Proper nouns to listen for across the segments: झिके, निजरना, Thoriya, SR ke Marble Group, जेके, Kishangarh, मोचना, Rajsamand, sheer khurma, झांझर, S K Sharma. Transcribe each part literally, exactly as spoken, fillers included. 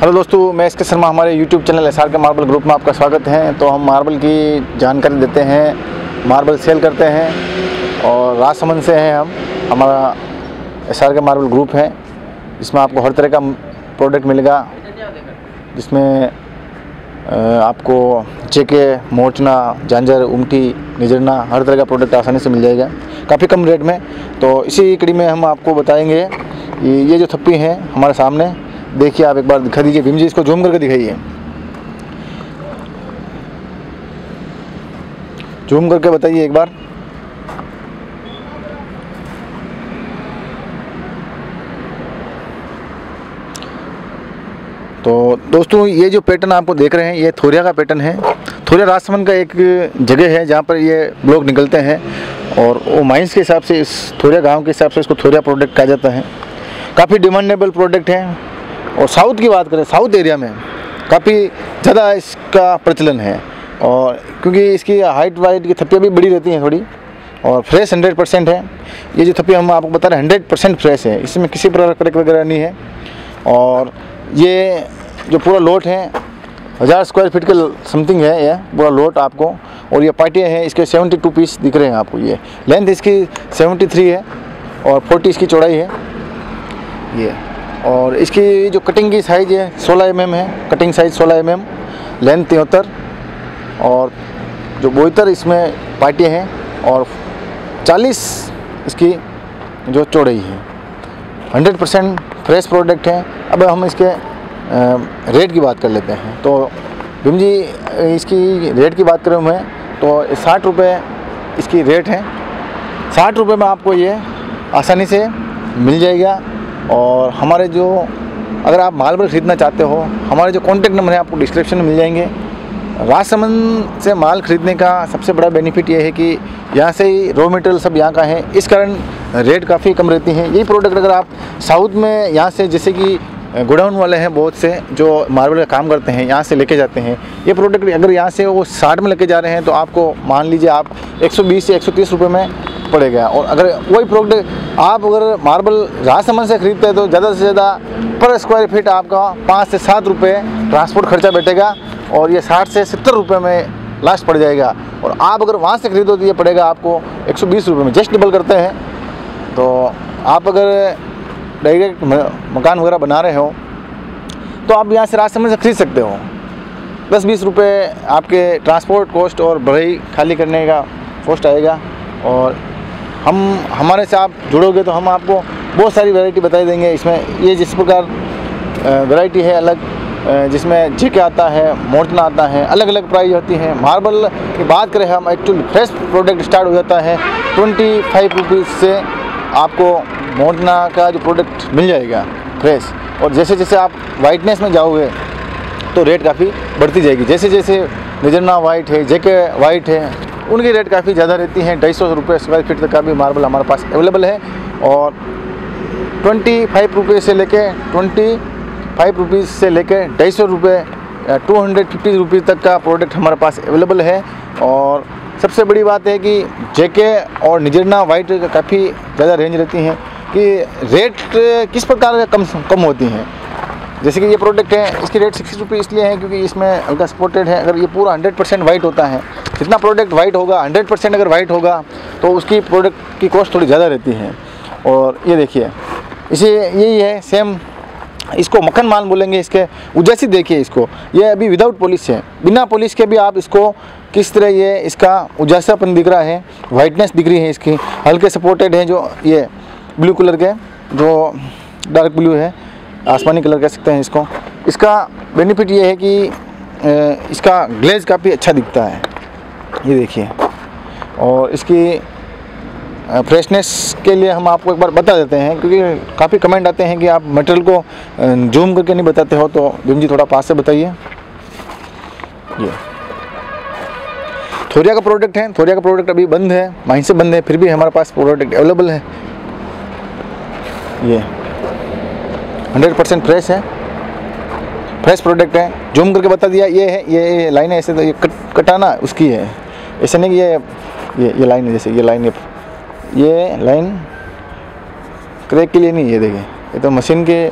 Hello दोस्तों, मैं S K Sharma. हमारे YouTube channel S R K marble group में आपका स्वागत है। तो हम मार्बल की जानकारी देते हैं, मार्बल सेल करते हैं और राजसमंद से हैं हम। हमारा S R K marble group है, इसमें आपको हर तरह का प्रोडक्ट मिलेगा, जिसमें आपको चेके, मोचना, झांझर, उमटी, निजरना, हर तरह का प्रोडक्ट आसानी से मिल जाएगा काफ़ी कम रेट में। तो इसी कड़ी में हम आपको बताएँगे, ये जो थप्पी है हमारे सामने, देखिए आप एक बार दिखा दीजिए भीम जी, इसको जूम करके दिखाइए, जूम करके बताइए एक बार। तो दोस्तों, ये जो पैटर्न आपको देख रहे हैं ये थोरिया का पैटर्न है। थोरिया राजसमंद का एक जगह है जहाँ पर ये ब्लॉक निकलते हैं और वो माइंस के हिसाब से, इस थोरिया गांव के हिसाब से इसको थोरिया प्रोडक्ट कहा जाता है। काफ़ी डिमांडेबल प्रोडक्ट है। और साउथ की बात करें, साउथ एरिया में काफ़ी ज़्यादा इसका प्रचलन है, और क्योंकि इसकी हाइट वाइट की थप्पियाँ भी बड़ी रहती हैं थोड़ी, और फ्रेश हंड्रेड परसेंट है। ये जो थप्पी हम आपको बता रहे हैं हंड्रेड परसेंट फ्रेश है, इसमें किसी प्रकार का क्रैक वगैरह नहीं है। और ये जो पूरा लोट है हज़ार स्क्वायर फीट के समथिंग है ये पूरा लोट आपको। और ये पार्टियाँ हैं, इसके सेवेंटी टू पीस दिख रहे हैं आपको। ये लेंथ इसकी सेवेंटी थ्री है और फोर्टी इसकी चौड़ाई है ये। और इसकी जो कटिंग की साइज़ है सोलह एम एम है, कटिंग साइज़ सोलह एम एम, लेंथ तिहत्तर और जो बहत्तर इसमें पाटियाँ हैं, और चालीस इसकी जो चौड़ाई है। हंड्रेड परसेंट फ्रेश प्रोडक्ट है। अब हम इसके रेट की बात कर लेते हैं। तो भीम जी, इसकी रेट की बात करें मैं तो साठ रुपये इसकी रेट है। साठ रुपये में आपको ये आसानी से मिल जाएगा। और हमारे जो, अगर आप मार्बल ख़रीदना चाहते हो, हमारे जो कॉन्टैक्ट नंबर है आपको डिस्क्रिप्शन में मिल जाएंगे। राजसमंद से माल ख़रीदने का सबसे बड़ा बेनिफिट ये है कि यहाँ से ही रॉ मटेरियल सब यहाँ का है, इस कारण रेट काफ़ी कम रहती हैं। ये प्रोडक्ट अगर आप साउथ में यहाँ से, जैसे कि गोडाउन वाले हैं बहुत से जो मार्बल का काम करते हैं, यहाँ से लेके जाते हैं, ये प्रोडक्ट अगर यहाँ से वो साठ में लेके जा रहे हैं तो आपको मान लीजिए आप एक सौ बीस या एक सौ तीस रुपये में पड़ेगा। और अगर वही प्रोडक्ट आप अगर मार्बल राजसमंद से खरीदते हैं तो ज़्यादा से ज़्यादा पर स्क्वायर फीट आपका पाँच से सात रुपये ट्रांसपोर्ट खर्चा बैठेगा, और ये साठ से सत्तर रुपये में लास्ट पड़ जाएगा। और आप अगर वहाँ से खरीदो तो ये पड़ेगा आपको एक सौ बीस रुपये में, जस्ट डबल करते हैं। तो आप अगर डायरेक्ट मकान वगैरह बना रहे हो तो आप यहाँ से राजसमंद से खरीद सकते हो। दस बीस रुपये आपके ट्रांसपोर्ट कॉस्ट और भराई खाली करने का कॉस्ट आएगा। और हम हमारे से आप जुड़ोगे तो हम आपको बहुत सारी वैरायटी बताई देंगे। इसमें ये जिस प्रकार वैरायटी है अलग, जिसमें झिके आता है, मोटना आता है, अलग अलग प्राइस होती है। मार्बल की बात करें हम, एक्चुअल फ्रेश प्रोडक्ट स्टार्ट हो जाता है ट्वेंटी फाइव रुपीज़ से आपको मोटना का जो प्रोडक्ट मिल जाएगा फ्रेश। और जैसे जैसे आप वाइटनेस में जाओगे तो रेट काफ़ी बढ़ती जाएगी। जैसे जैसे निजरना वाइट है, झिके वाइट है, उनकी रेट काफ़ी ज़्यादा रहती हैं। ढाई सौ रुपये स्क्वायर फीट तक का भी मार्बल हमारे पास अवेलेबल है, और ट्वेंटी फाइव रुपये से लेके ट्वेंटी फाइव रुपीज़ से लेके ढाई सौ रुपये टू हंड्रेड फिफ्टी रुपीज़ तक का प्रोडक्ट हमारे पास अवेलेबल है। और सबसे बड़ी बात है कि जेके और निजरना वाइट का काफ़ी ज़्यादा रेंज रहती हैं, कि रेट किस प्रकार कम कम होती हैं। जैसे कि ये प्रोडक्ट है, इसकी रेट सिक्सटी रुपये इसलिए है क्योंकि इसमें हल्का स्पोर्टेड है। अगर ये पूरा हंड्रेड परसेंट वाइट होता है, जितना प्रोडक्ट वाइट होगा, हंड्रेड परसेंट अगर वाइट होगा तो उसकी प्रोडक्ट की कॉस्ट थोड़ी ज़्यादा रहती है। और ये देखिए, इसे यही है सेम, इसको मक्खन माल बोलेंगे, इसके उजैसी देखिए इसको। ये अभी विदाउट पॉलिश है, बिना पॉलिश के भी आप इसको किस तरह, ये इसका उजैसापन दिख रहा है, वाइटनेस दिख रही है इसकी। हल्के सपोर्टेड हैं जो ये ब्लू कलर के, जो डार्क ब्लू है, आसमानी कलर कह सकते हैं इसको। इसका बेनिफिट ये है कि इसका ग्लेज काफ़ी अच्छा दिखता है, ये देखिए। और इसकी फ्रेशनेस के लिए हम आपको एक बार बता देते हैं, क्योंकि काफ़ी कमेंट आते हैं कि आप मटेरियल को जूम करके नहीं बताते हो। तो भीम जी थोड़ा पास से बताइए। ये थोरिया का प्रोडक्ट है, थोरिया का प्रोडक्ट अभी बंद है, वहीं से बंद है, फिर भी हमारे पास प्रोडक्ट अवेलेबल है। ये हंड्रेड परसेंट फ्रेश है, फ्रेश प्रोडक्ट है। जूम करके बता दिया, ये है, ये लाइन है ऐसे, तो ये कट कटाना उसकी है, ऐसे नहीं कि ये ये ये लाइन है, जैसे ये लाइन, ये ये लाइन क्रैक के लिए नहीं। ये देखिए, ये तो मशीन के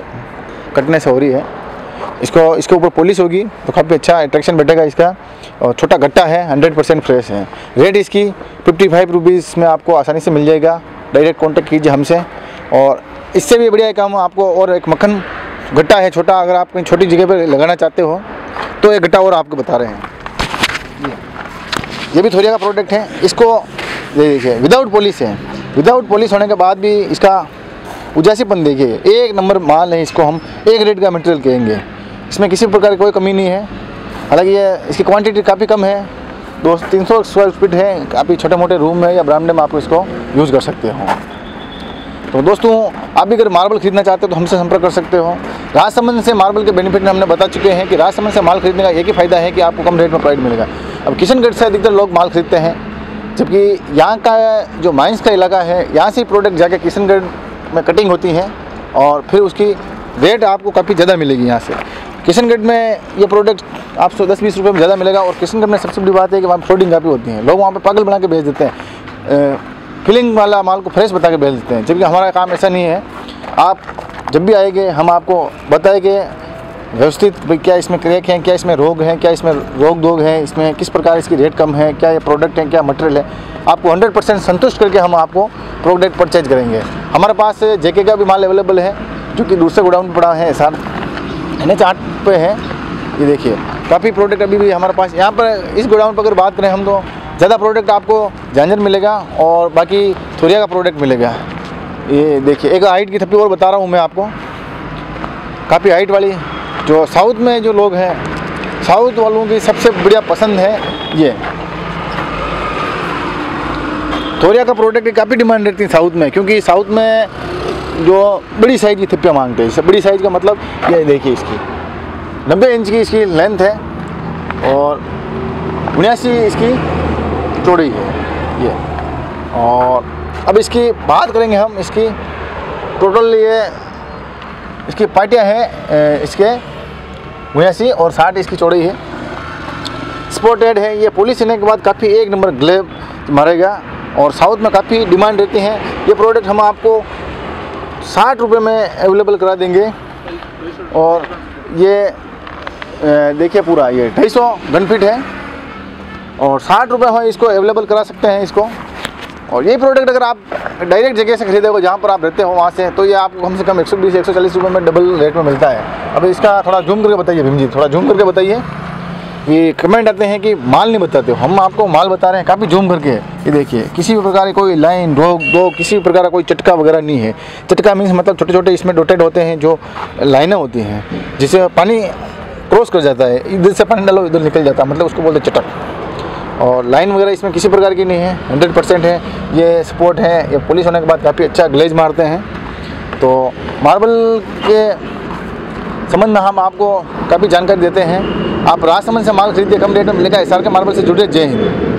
कटने से हो रही है। इसको इसके ऊपर पॉलिश होगी तो काफ़ी अच्छा अट्रैक्शन बैठेगा इसका। और छोटा गट्टा है, हंड्रेड परसेंट फ्रेश है। रेट इसकी फिफ्टी फाइव रुपीज़ में आपको आसानी से मिल जाएगा। डायरेक्ट कॉन्टेक्ट कीजिए हमसे। और इससे भी बढ़िया एक हम आपको और एक मक्खन गट्टा है छोटा, अगर आप कहीं छोटी जगह पर लगाना चाहते हो तो एक गट्टा और आपको बता रहे हैं। ये भी थोरिया का प्रोडक्ट है। इसको ये देखिए विदाउट पॉलिश है। विदाउट पॉलिश होने के बाद भी इसका उजासीपन देखिए, एक नंबर माल है। इसको हम एक रेट का मटेरियल कहेंगे, इसमें किसी प्रकार की कोई कमी नहीं है। हालांकि ये इसकी क्वांटिटी काफ़ी कम है, दो तीन सौ स्क्वायर फीट है। काफ़ी छोटे मोटे रूम में या बरामदे में आपको इसको यूज़ कर सकते हो। तो दोस्तों आप भी अगर मार्बल खरीदना चाहते हो तो हमसे संपर्क कर सकते हो। राजसमंद से मार्बल के बेनिफिट में हमने बता चुके हैं कि राजसमंद से माल खरीदने का एक ही फ़ायदा है कि आपको कम रेट में प्राइड मिलेगा। अब किशनगढ़ से अधिकतर लोग माल खरीदते हैं, जबकि यहाँ का जो माइंस का इलाका है, यहाँ से प्रोडक्ट जाके किशनगढ़ में कटिंग होती है और फिर उसकी रेट आपको काफ़ी ज़्यादा मिलेगी। यहाँ से किशनगढ़ में ये प्रोडक्ट आपको दस बीस रुपये में ज़्यादा मिलेगा। और किशनगढ़ में सबसे बड़ी बात है कि वहाँ फ्लोटिंग काफ़ी होती है, लोग वहाँ पर पागल बना के बेच देते हैं, फिलिंग वाला माल को फ्रेश बता के बेच देते हैं। जबकि हमारा काम ऐसा नहीं है। आप जब भी आएंगे हम आपको बताएंगे व्यवस्थित, क्या इसमें क्रैक हैं, क्या इसमें रोग हैं, क्या इसमें रोग दोग हैं, इसमें किस प्रकार इसकी रेट कम है, क्या ये प्रोडक्ट है, क्या मटेरियल है। आपको हंड्रेड परसेंट संतुष्ट करके हम आपको प्रोडक्ट परचेज करेंगे। हमारे पास जेके का भी माल अवेलेबल है जो कि दूसरे गोडाउन में पड़ा है, एसआर एन आठ पे है। ये देखिए काफ़ी प्रोडक्ट अभी भी हमारे पास यहाँ पर इस गोडाउन पर अगर बात करें हम तो ज़्यादा प्रोडक्ट आपको झांझर मिलेगा और बाकी थोरिया का प्रोडक्ट मिलेगा। ये देखिए एक हाइट की थप्पी और बता रहा हूँ मैं आपको, काफ़ी हाइट वाली जो साउथ में जो लोग हैं, साउथ वालों की सबसे बढ़िया पसंद है ये थोरिया का प्रोडक्ट। की काफ़ी डिमांड रहती है साउथ में, क्योंकि साउथ में जो बड़ी साइज़ की थप्पियाँ मांगते हैं। बड़ी साइज़ का मतलब ये देखिए इसकी नब्बे इंच की इसकी लेंथ है और उन्यासी इसकी चौड़ी है ये। और अब इसकी बात करेंगे हम, इसकी टोटल ये इसकी पाटियाँ हैं इसके उन्यासी और साठ इसकी चौड़ी है। स्पोर्टेड है ये, पॉलिश होने के बाद काफ़ी एक नंबर ग्लेब मारेगा। और साउथ में काफ़ी डिमांड रहती है। ये प्रोडक्ट हम आपको साठ रुपये में अवेलेबल करा देंगे। और ये देखिए पूरा ये ढाई सौ घन फीट है और साठ रुपये हो इसको अवेलेबल करा सकते हैं इसको। और ये प्रोडक्ट अगर आप डायरेक्ट जगह से खरीदोगे जहाँ पर आप रहते हो वहाँ से, तो ये आपको कम से कम एक सौ बीस एक सौ चालीस रुपये में डबल रेट में मिलता है। अब इसका थोड़ा जूम करके बताइए भीम जी, थोड़ा जूम करके बताइए। ये कमेंट आते हैं कि माल नहीं बताते हो, हम आपको माल बता रहे हैं काफ़ी जूम करके। ये देखिए किसी भी प्रकार की कोई लाइन रोक दो, किसी भी प्रकार का कोई चटका वगैरह नहीं है। चटका मीन्स मतलब छोटे छोटे इसमें डोटेड होते हैं जो लाइनें होती हैं जिससे पानी क्रॉस कर जाता है, इधर से पानी डालो इधर निकल जाता है, मतलब उसको बोलते हैं चटक। और लाइन वगैरह इसमें किसी प्रकार की नहीं है, हंड्रेड परसेंट है। ये सपोर्ट है, ये पॉलिश होने के बाद काफ़ी अच्छा ग्लेज मारते हैं। तो मार्बल के संबंध में हम आपको काफ़ी जानकारी देते हैं। आप राजसमंद से माल खरीदिए, कम रेट में मिलेगा। एसआर के मार्बल से जुड़े। जय हिंद।